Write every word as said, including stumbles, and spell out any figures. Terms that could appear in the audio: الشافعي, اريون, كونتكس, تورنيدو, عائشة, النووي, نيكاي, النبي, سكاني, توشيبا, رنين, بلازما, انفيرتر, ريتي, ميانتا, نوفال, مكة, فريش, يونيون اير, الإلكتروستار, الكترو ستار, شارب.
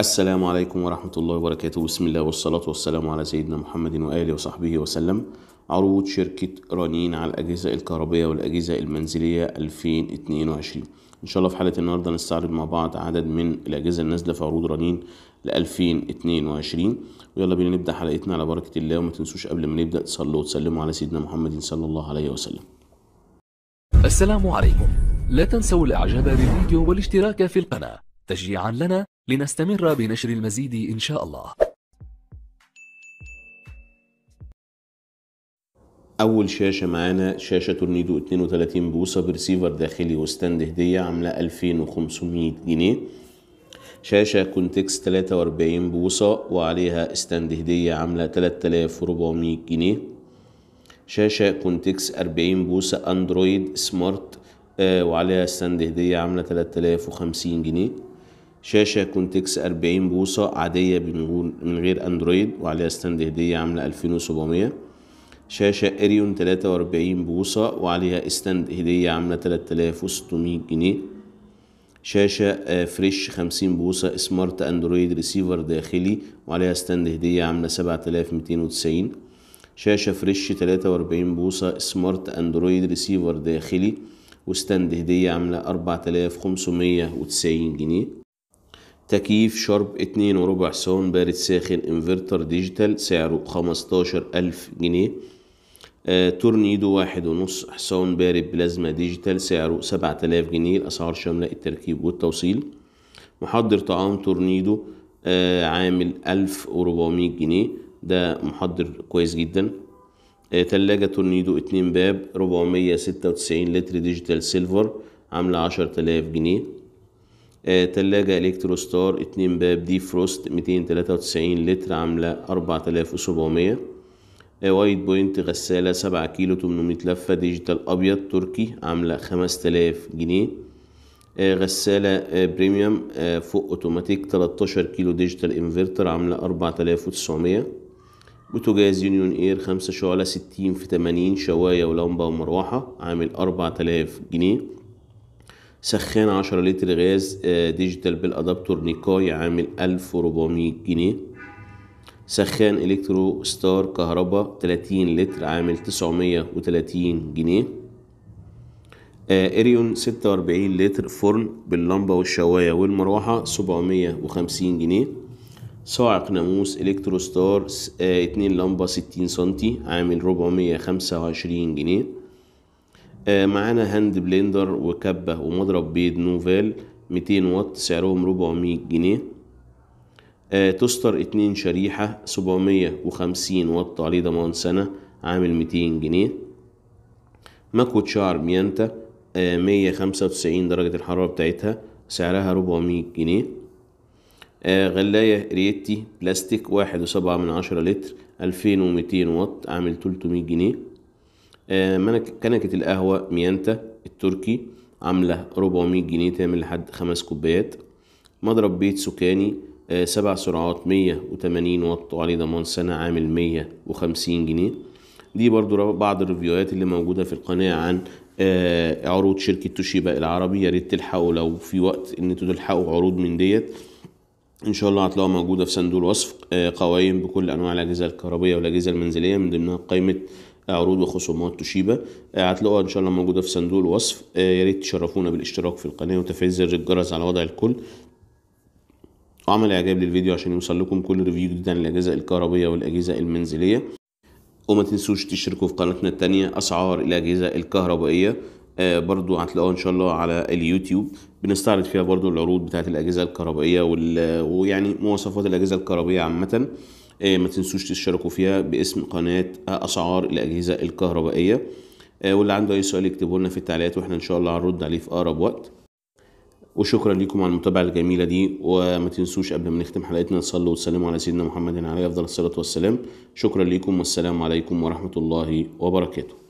السلام عليكم ورحمة الله وبركاته. بسم الله والصلاة والسلام على سيدنا محمد وآله وصحبه وسلم. عروض شركة رنين على الأجهزة الكهربائية والأجهزة المنزلية ألفين واثنين وعشرين. إن شاء الله في حلقة النهاردة نستعرض مع بعض عدد من الأجهزة النازلة في عروض رنين ل ألفين واثنين وعشرين، ويلا بينا نبدأ حلقتنا على بركة الله. وما تنسوش قبل ما نبدأ تصلوا وتسلموا على سيدنا محمد صلى الله عليه وسلم. السلام عليكم، لا تنسوا الإعجاب بالفيديو والاشتراك في القناة تشجيعا لنا لنستمر بنشر المزيد إن شاء الله. أول شاشة معانا شاشة تورنيدو اثنين وثلاثين بوصة برسيفر داخلي وستاند هدية، عاملة ألفين وخمسمية جنيه. شاشة كونتكس ثلاثة وأربعين بوصة وعليها استاند هدية، عاملة ثلاثة آلاف وأربعمية جنيه. شاشة كونتكس أربعين بوصة أندرويد سمارت آه وعليها استاند هدية، عاملة ثلاثة آلاف وخمسين جنيه. شاشة كونتكس أربعين بوصة عادية من غير أندرويد وعليها ستاند هدية، عاملة ألفين وسبعمية. شاشة اريون ثلاثة وأربعين بوصة وعليها ستاند هدية، عاملة ثلاثة آلاف وستمية جنيه. شاشة فريش خمسين بوصة سمارت أندرويد ريسيفر داخلي وعليها ستاند هدية، عاملة سبعة آلاف ومئتين وتسعين. شاشة فريش ثلاثة وأربعين بوصة سمارت أندرويد ريسيفر داخلي وستاند هدية، عاملة أربعة آلاف وخمسمية وتسعين جنيه. تكييف شارب اتنين وربع سون بارد ساخن انفيرتر ديجيتال، سعره خمستاشر ألف جنيه. آه تورنيدو واحد ونص حصان بارد بلازما ديجيتال، سعره سبعة آلاف جنيه. الأسعار شاملة التركيب والتوصيل. محضر طعام تورنيدو آه عامل ألف وربعمية جنيه، ده محضر كويس جدا. آه تلاجة تورنيدو اتنين باب ربعمية ستة وتسعين لتر ديجيتال سيلفر، عاملة عشر آلاف جنيه. آه، تلاجة الإلكتروستار اتنين باب دي فروست مئتين وثلاثة وتسعين لتر، عاملة أربعة آلاف وسبعمية. آه، وايت بوينت غسالة سبعة كيلو ثمنمية لفة ديجيتال أبيض تركي، عاملة خمسة آلاف جنيه. آه، غسالة آه، بريميوم آه، فوق أوتوماتيك تلتاشر كيلو ديجيتال انفرتر، عاملة أربعة آلاف وتسعمية. بوتجاز يونيون اير خمسة شعلة ستين في ثمانين شواية ولمبة ومروحة، عامل أربعة آلاف جنيه. سخان عشرة لتر غاز ديجيتال بالادابتور نيكاي، عامل ألف وربعمية جنيه. سخان الكترو ستار كهربا ثلاثين لتر، عامل تسعمية وتلاتين جنيه. اريون ستة وأربعين لتر فرن باللمبة والشواية والمروحة، سبعمية وخمسين جنيه. صاعق ناموس الكترو ستار اتنين لمبة ستين سنتي، عامل ربعمية خمسة وعشرين جنيه. معانا هاند بلندر وكبة ومضرب بيض نوفال مئتين واط، سعرهم أربعمية جنيه. توستر اتنين شريحة سبعمية وخمسين واط، عليه ضمان سنة، عامل مئتين جنيه. مكوة شعر ميانتا مية وخمسة وتسعين درجة الحرارة بتاعتها، سعرها أربعمية جنيه. غلاية ريتي بلاستيك واحد وسبعة من عشرة لتر ألفين ومئتين واط، عامل تلتمية جنيه. كنكة القهوة ميانتا التركي، عاملة أربعمية جنيه، تعمل لحد خمس كوبايات. مضرب بيت سكاني سبع سرعات مية وتمانين واط، وعليه ضمان سنة، عامل مية وخمسين جنيه. دي برضو بعض الريفيوهات اللي موجودة في القناة عن عروض شركة توشيبا العربي. يا ريت تلحقوا لو في وقت ان انتوا تلحقوا عروض من ديت، ان شاء الله هتلاقوها موجودة في صندوق الوصف. قوائم بكل انواع الأجهزة الكهربائية والأجهزة المنزلية، من ضمنها قائمة عروض وخصومات توشيبا، هتلاقوها ان شاء الله موجوده في صندوق الوصف. يا ريت تشرفونا بالاشتراك في القناه وتفعيل زر الجرس على وضع الكل، وعمل اعجاب للفيديو عشان يوصل لكم كل ريفيو جديد عن الاجهزه الكهربائيه والاجهزه المنزليه. وما تنسوش تشتركوا في قناتنا الثانيه اسعار الاجهزه الكهربائيه، برضو هتلاقوها ان شاء الله على اليوتيوب، بنستعرض فيها برضو العروض بتاعه الاجهزه الكهربائيه ويعني مواصفات الاجهزه الكهربائيه عامه. ما تنسوش تشتركوا فيها باسم قناة أسعار الأجهزة الكهربائية. واللي عنده أي سؤال يكتبه لنا في التعليقات، وإحنا إن شاء الله هنرد عليه في أقرب وقت. وشكرا لكم على المتابعة الجميلة دي، وما تنسوش قبل ما نختم حلقتنا نصلوا وتسلموا على سيدنا محمد عليه أفضل الصلاة والسلام. شكرا لكم، والسلام عليكم ورحمة الله وبركاته.